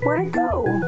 Where'd it go?